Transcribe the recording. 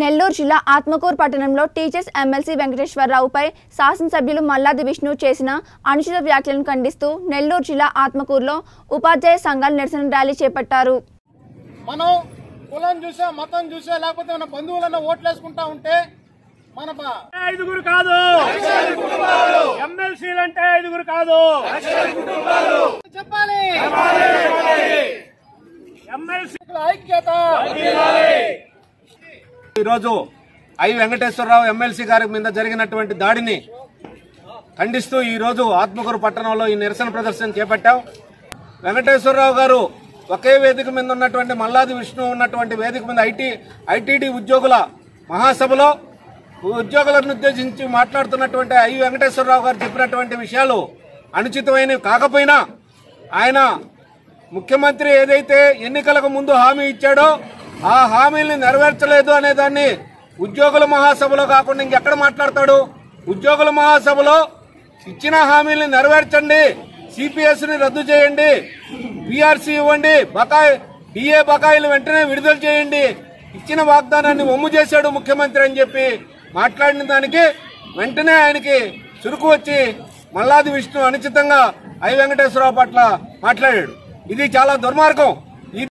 నెల్లూరు జిల్లా ఆత్మకూరు పట్టణంలో teachers MLC వెంకటేశ్వర్లుపై శాసన సభ్యులు మల్లాది విష్ణు చేసిన అనుచిత వ్యాఖ్యలను ఖండిస్తూ నెల్లూరు జిల్లా ఆత్మకూరులో ఉపాధ్యాయ సంఘాలు నిరసన ర్యాలీ చేపట్టారు. మనం కులం చూసా మతం చూసా లేకపోతే మన బంధువులన్న ఓట్లేసుకుంటా ఉంటే మన ఐదుగురు కాదు ఎమ్మెల్సీలు అంటే ఐదుగురు కాదు చెప్పాలి. ఎమ్మెల్సీల ఐక్యత ఐ వెంకటేశ్వరరావు ఎమ్మెల్సీ గారి మీద జరిగినటువంటి దాడిని ఖండిస్తూ ఈరోజు ఆత్మకూరు పట్టణంలో ఈ నిరసన ప్రదర్శన చేపట్టాం. వెంకటేశ్వరరావు గారు ఒకే వేదిక మీద ఉన్నటువంటి మల్లాది విష్ణు ఉన్నటువంటి వేదిక మీద ఐటీడీ ఉద్యోగుల మహాసభలో ఉద్యోగులను ఉద్దేశించి మాట్లాడుతున్నటువంటి ఐ వెంకటేశ్వరరావు గారు చెప్పినటువంటి విషయాలు అనుచితమైనవి కాకపోయినా ఆయన ముఖ్యమంత్రి ఏదైతే ఎన్నికలకు ముందు హామీ ఇచ్చాడో ఆ హామీల్ని నెరవేర్చలేదు అనేదాన్ని ఉద్యోగుల మహాసభలో కాకుండా ఇంకెక్కడ మాట్లాడతాడు? ఉద్యోగుల మహాసభలో ఇచ్చిన హామీల్ని నెరవేర్చండి, సిపిఎస్ని రద్దు చేయండి, పిఆర్సీ ఇవ్వండి, డిఏ బకాయిలు వెంటనే విడుదల చేయండి, ఇచ్చిన వాగ్దానాన్ని ఒమ్ము చేశాడు ముఖ్యమంత్రి అని చెప్పి మాట్లాడిన దానికి వెంటనే ఆయనకి చురుకు వచ్చి మల్లాది విష్ణు అనుచితంగా ఐ వెంకటేశ్వరరావు పట్ల మాట్లాడాడు. ఇది చాలా దుర్మార్గం.